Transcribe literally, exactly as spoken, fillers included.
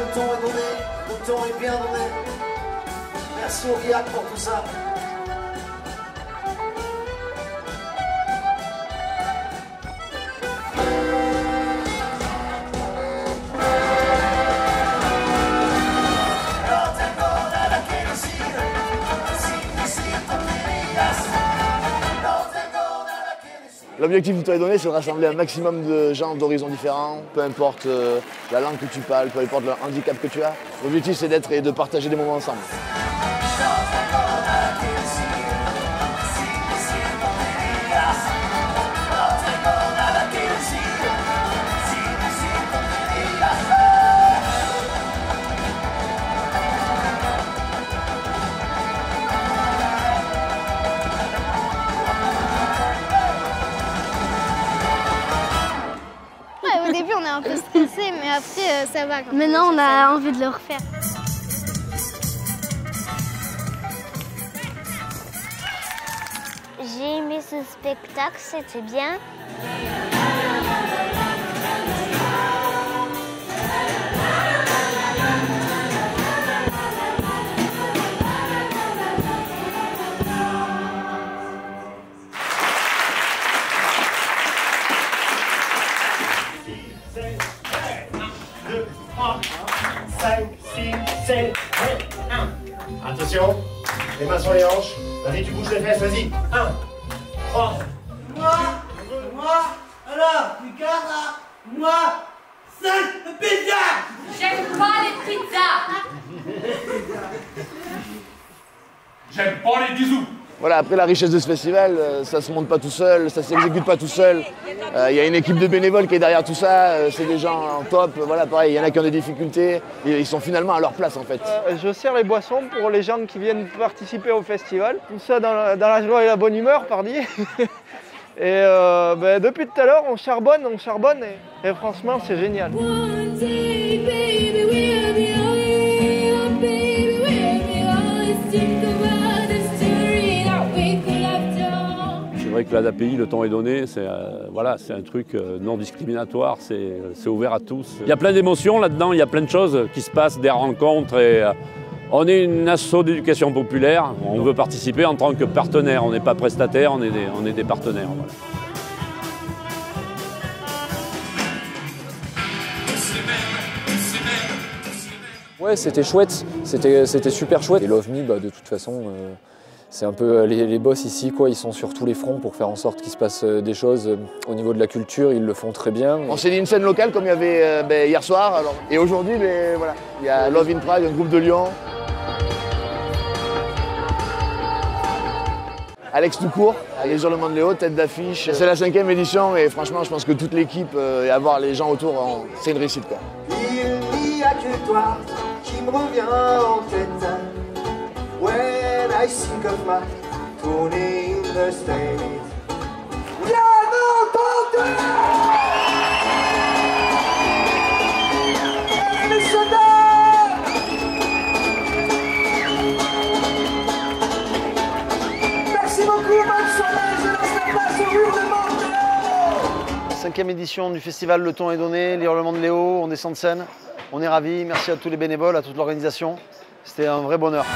Le ton est donné, le ton est bien donné. Merci au B I A pour tout ça. L'objectif du ton est donné, c'est de rassembler un maximum de gens d'horizons différents, peu importe euh, la langue que tu parles, peu importe le handicap que tu as. L'objectif, c'est d'être et de partager des moments ensemble. Au début, on est un peu stressé, mais après, ça va. Maintenant, on a envie de le refaire. J'ai aimé ce spectacle, c'était bien. un, attention, les mains sur les hanches, vas-y tu bouges les fesses, vas-y, un, trois, moi, moi, alors, tu gardes là, moi, cinq, pizza. J'aime pas les pizzas. J'aime pas les bisous. Voilà, après la richesse de ce festival, ça se monte pas tout seul, ça s'exécute pas tout seul. Il euh, y a une équipe de bénévoles qui est derrière tout ça, euh, c'est des gens en top, voilà pareil, il y en a qui ont des difficultés, et ils sont finalement à leur place en fait. Euh, je sers les boissons pour les gens qui viennent participer au festival, tout ça dans la, dans la joie et la bonne humeur, pardi. Et euh, bah, depuis tout à l'heure, on charbonne, on charbonne, et, et franchement c'est génial. Avec l'A D A P I, le temps est donné, c'est euh, voilà, un truc euh, non discriminatoire, c'est euh, ouvert à tous. Il y a plein d'émotions là-dedans, il y a plein de choses qui se passent, des rencontres. Et, euh, on est une asso d'éducation populaire, on veut participer en tant que partenaire, on n'est pas prestataire, on est des, on est des partenaires. Voilà. Ouais, c'était chouette, c'était super chouette. Et l'O V N I, bah, de toute façon, euh... c'est un peu les, les boss ici, quoi. Ils sont sur tous les fronts pour faire en sorte qu'il se passe des choses au niveau de la culture, ils le font très bien. On s'est dit une scène locale comme il y avait euh, ben, hier soir, alors. Et aujourd'hui, ben, voilà, il y a Love in Prague, un groupe de Lyon. Alex Ducourt, Les Hurlements de Léo, tête d'affiche. C'est la cinquième édition et franchement, je pense que toute l'équipe euh, et avoir les gens autour, en... c'est une réussite, quoi. Il n'y a que toi qui me revient en tête. When I think of my tune in the state, we are not bound in the sun. Merci beaucoup, Max Sordez, je laisse la place au Hurlement de Léo. Cinquième édition du festival Le Ton est donné, Les Hurlements de Léo, on descend de scène, on est ravis, merci à tous les bénévoles, à toute l'organisation, c'était un vrai bonheur.